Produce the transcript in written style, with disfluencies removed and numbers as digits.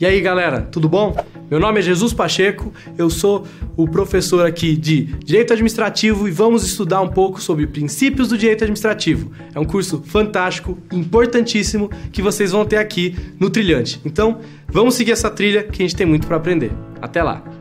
E aí galera, tudo bom? Meu nome é Jesus Pacheco, eu sou o professor aqui de Direito Administrativo e vamos estudar um pouco sobre princípios do Direito Administrativo. É um curso fantástico, importantíssimo, que vocês vão ter aqui no Trilhante. Então, vamos seguir essa trilha que a gente tem muito para aprender. Até lá!